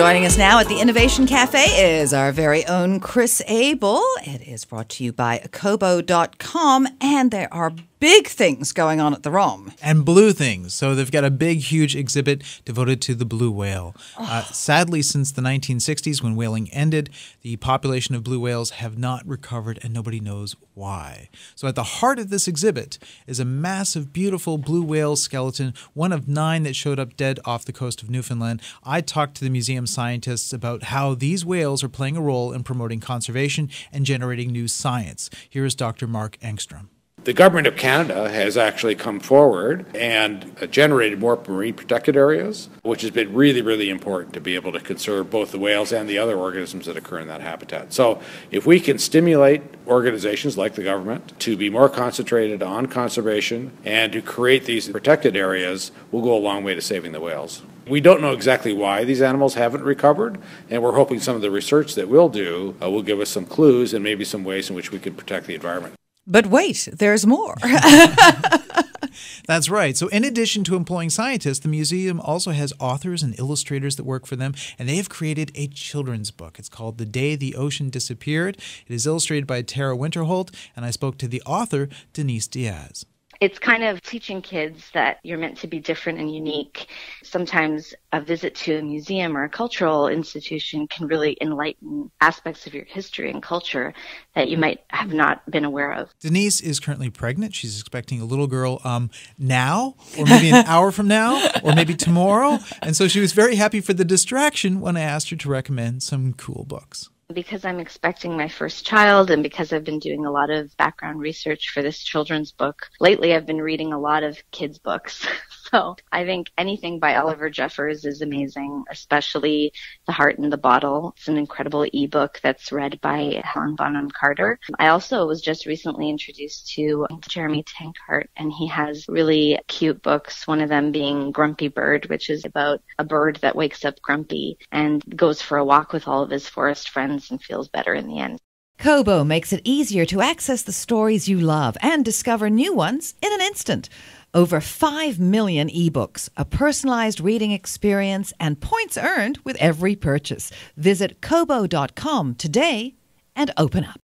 Joining us now at the Innovation Cafe is our very own Kris Abel. It is brought to you by Kobo.com, and there are big things going on at the ROM. And blue things. So they've got a big, huge exhibit devoted to the blue whale. Oh. Sadly, since the 1960s, when whaling ended, the population of blue whales have not recovered, and nobody knows why. So at the heart of this exhibit is a massive, beautiful blue whale skeleton, one of 9 that showed up dead off the coast of Newfoundland. I talked to the museum scientists about how these whales are playing a role in promoting conservation and generating new science. Here is Dr. Mark Engstrom. The Government of Canada has actually come forward and generated more marine protected areas, which has been really, really important to be able to conserve both the whales and the other organisms that occur in that habitat. So if we can stimulate organizations like the government to be more concentrated on conservation and to create these protected areas, we'll go a long way to saving the whales. We don't know exactly why these animals haven't recovered, and we're hoping some of the research that we'll do will give us some clues and maybe some ways in which we can protect the environment. But wait, there's more. That's right. So in addition to employing scientists, the museum also has authors and illustrators that work for them, and they have created a children's book. It's called The Day The Ocean Disappeared. It is illustrated by Tara Winterholt, and I spoke to the author, Denise Dias. It's kind of teaching kids that you're meant to be different and unique. Sometimes a visit to a museum or a cultural institution can really enlighten aspects of your history and culture that you might have not been aware of. Denise is currently pregnant. She's expecting a little girl now, or maybe an hour from now, or maybe tomorrow. And so she was very happy for the distraction when I asked her to recommend some cool books. Because I'm expecting my first child and because I've been doing a lot of background research for this children's book, lately I've been reading a lot of kids' books. So I think anything by Oliver Jeffers is amazing, especially The Heart in the Bottle. It's an incredible ebook that's read by Helen Bonham Carter. I also was just recently introduced to Jeremy Tankard, and he has really cute books, one of them being Grumpy Bird, which is about a bird that wakes up grumpy and goes for a walk with all of his forest friends and feels better in the end. Kobo makes it easier to access the stories you love and discover new ones in an instant. Over 5 million ebooks, a personalized reading experience, and points earned with every purchase. Visit Kobo.com today and open up.